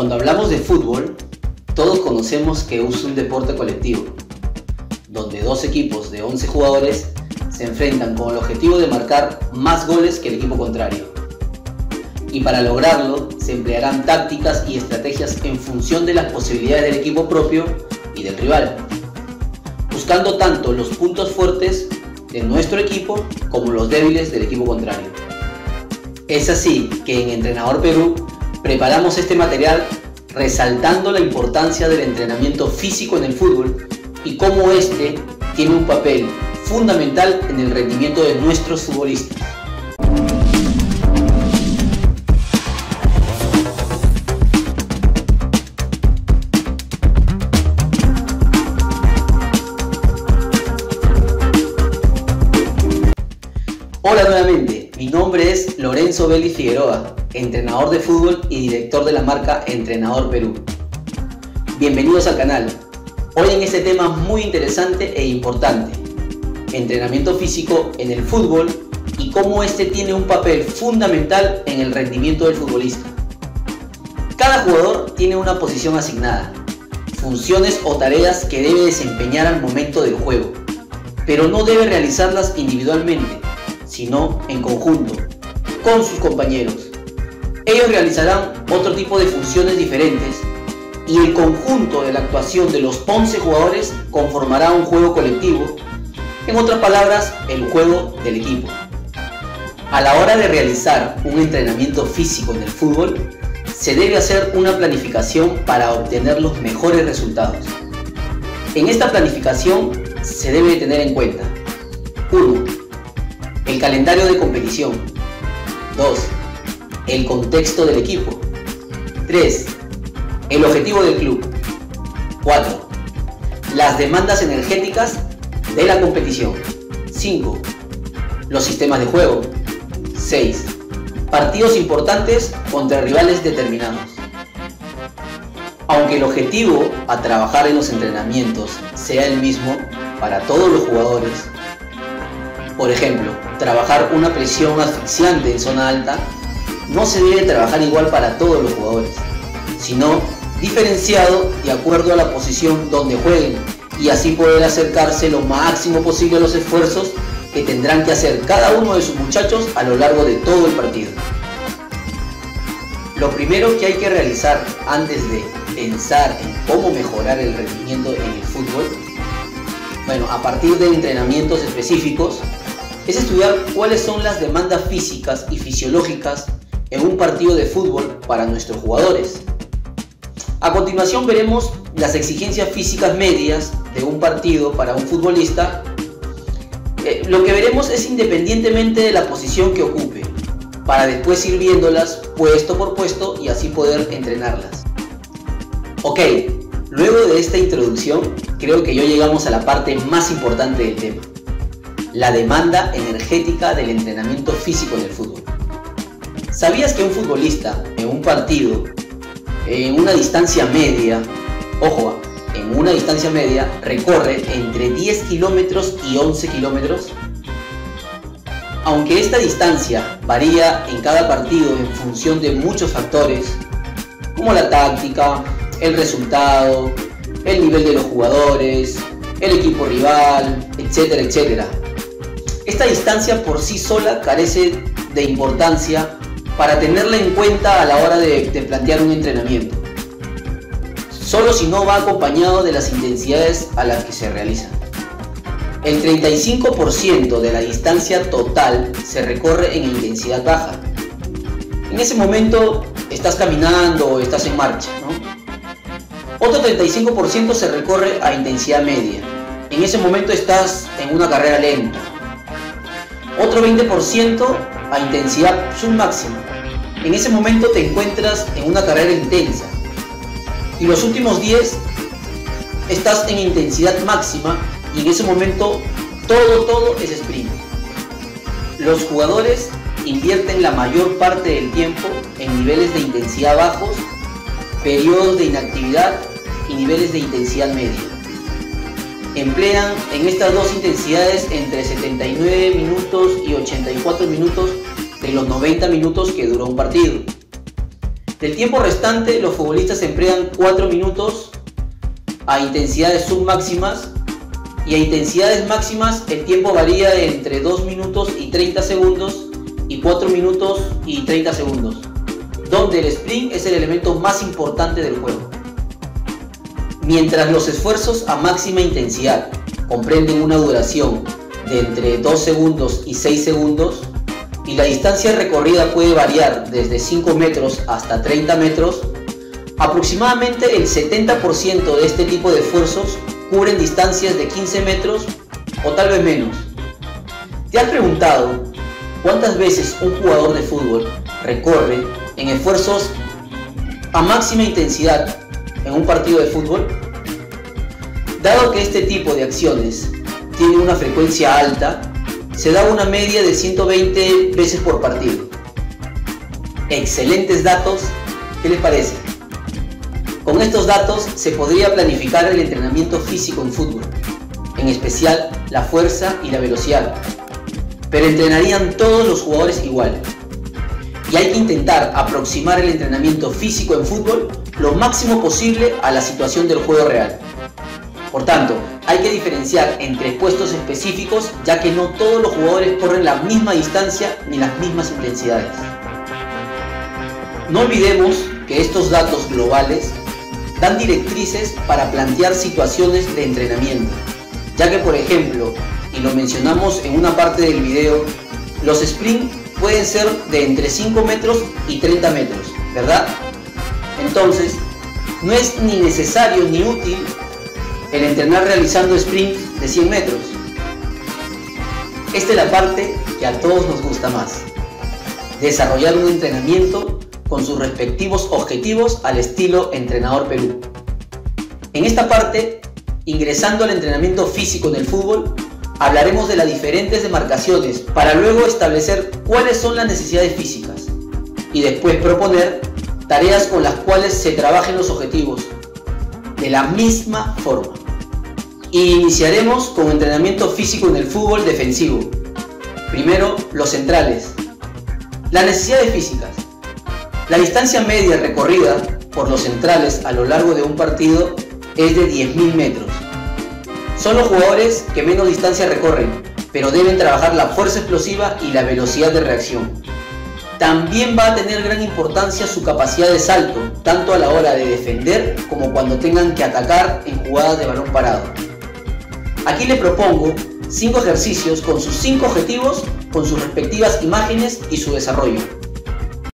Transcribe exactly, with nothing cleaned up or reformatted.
Cuando hablamos de fútbol, todos conocemos que es un deporte colectivo, donde dos equipos de once jugadores se enfrentan con el objetivo de marcar más goles que el equipo contrario. Y para lograrlo, se emplearán tácticas y estrategias en función de las posibilidades del equipo propio y del rival, buscando tanto los puntos fuertes de nuestro equipo como los débiles del equipo contrario. Es así que en Entrenador Perú preparamos este material resaltando la importancia del entrenamiento físico en el fútbol y cómo este tiene un papel fundamental en el rendimiento de nuestros futbolistas. Hola nuevamente, mi nombre es Lorenzo Belli Figueroa, entrenador de fútbol y director de la marca Entrenador Perú. Bienvenidos al canal. Hoy en este tema muy interesante e importante, entrenamiento físico en el fútbol y cómo este tiene un papel fundamental en el rendimiento del futbolista. Cada jugador tiene una posición asignada, funciones o tareas que debe desempeñar al momento del juego, pero no debe realizarlas individualmente, sino en conjunto, con sus compañeros. Ellos realizarán otro tipo de funciones diferentes y el conjunto de la actuación de los once jugadores conformará un juego colectivo, en otras palabras, el juego del equipo. A la hora de realizar un entrenamiento físico en el fútbol, se debe hacer una planificación para obtener los mejores resultados. En esta planificación se debe tener en cuenta: uno. El calendario de competición. dos. El contexto del equipo. tres. El objetivo del club. cuatro. Las demandas energéticas de la competición. cinco. Los sistemas de juego. seis. Partidos importantes contra rivales determinados. Aunque el objetivo a trabajar en los entrenamientos sea el mismo para todos los jugadores, por ejemplo, trabajar una presión asfixiante en zona alta, no se debe trabajar igual para todos los jugadores, sino diferenciado de acuerdo a la posición donde jueguen, y así poder acercarse lo máximo posible a los esfuerzos que tendrán que hacer cada uno de sus muchachos a lo largo de todo el partido. Lo primero que hay que realizar antes de pensar en cómo mejorar el rendimiento en el fútbol, bueno, a partir de entrenamientos específicos, es estudiar cuáles son las demandas físicas y fisiológicas en un partido de fútbol para nuestros jugadores. A continuación veremos las exigencias físicas medias de un partido para un futbolista. Eh, lo que veremos es independientemente de la posición que ocupe, para después ir viéndolas puesto por puesto y así poder entrenarlas. Ok, luego de esta introducción, creo que ya llegamos a la parte más importante del tema: la demanda energética del entrenamiento físico en el fútbol. ¿Sabías que un futbolista en un partido, en una distancia media, ojo, en una distancia media recorre entre diez kilómetros y once kilómetros? Aunque esta distancia varía en cada partido en función de muchos factores, como la táctica, el resultado, el nivel de los jugadores, el equipo rival, etcétera, etcétera, esta distancia por sí sola carece de importancia para tenerla en cuenta a la hora de, de plantear un entrenamiento, solo si no va acompañado de las intensidades a las que se realiza. El treinta y cinco por ciento de la distancia total se recorre en intensidad baja. En ese momento estás caminando o estás en marcha, ¿no? Otro treinta y cinco por ciento se recorre a intensidad media. En ese momento estás en una carrera lenta. Otro veinte por ciento a intensidad submáxima. En ese momento te encuentras en una carrera intensa. Y los últimos diez estás en intensidad máxima y en ese momento todo, todo es sprint. Los jugadores invierten la mayor parte del tiempo en niveles de intensidad bajos, periodos de inactividad y niveles de intensidad media. Emplean en estas dos intensidades entre setenta y nueve minutos y ochenta y cuatro minutos de los noventa minutos que duró un partido. Del tiempo restante, los futbolistas emplean cuatro minutos a intensidades submáximas, y a intensidades máximas el tiempo varía entre dos minutos y treinta segundos y cuatro minutos y treinta segundos, donde el sprint es el elemento más importante del juego. Mientras los esfuerzos a máxima intensidad comprenden una duración de entre dos segundos y seis segundos, y la distancia recorrida puede variar desde cinco metros hasta treinta metros, aproximadamente el setenta por ciento de este tipo de esfuerzos cubren distancias de quince metros o tal vez menos. ¿Te has preguntado cuántas veces un jugador de fútbol recorre en esfuerzos a máxima intensidad en un partido de fútbol? Dado que este tipo de acciones tiene una frecuencia alta, se da una media de ciento veinte veces por partido. Excelentes datos, ¿qué les parece? Con estos datos se podría planificar el entrenamiento físico en fútbol, en especial la fuerza y la velocidad, pero entrenarían todos los jugadores igual. Y hay que intentar aproximar el entrenamiento físico en fútbol lo máximo posible a la situación del juego real. Por tanto, hay que diferenciar entre puestos específicos, ya que no todos los jugadores corren la misma distancia ni las mismas intensidades. No olvidemos que estos datos globales dan directrices para plantear situaciones de entrenamiento, ya que, por ejemplo, y lo mencionamos en una parte del video, los sprints pueden ser de entre cinco metros y treinta metros, ¿verdad? Entonces, no es ni necesario ni útil el entrenar realizando sprints de cien metros. Esta es la parte que a todos nos gusta más: desarrollar un entrenamiento con sus respectivos objetivos al estilo Entrenador Perú. En esta parte, ingresando al entrenamiento físico en el fútbol, hablaremos de las diferentes demarcaciones para luego establecer cuáles son las necesidades físicas y después proponer tareas con las cuales se trabajen los objetivos de la misma forma. Y iniciaremos con entrenamiento físico en el fútbol defensivo. Primero, los centrales. Las necesidades físicas. La distancia media recorrida por los centrales a lo largo de un partido es de diez mil metros. Son los jugadores que menos distancia recorren, pero deben trabajar la fuerza explosiva y la velocidad de reacción. También va a tener gran importancia su capacidad de salto, tanto a la hora de defender como cuando tengan que atacar en jugadas de balón parado. Aquí le propongo cinco ejercicios con sus cinco objetivos, con sus respectivas imágenes y su desarrollo.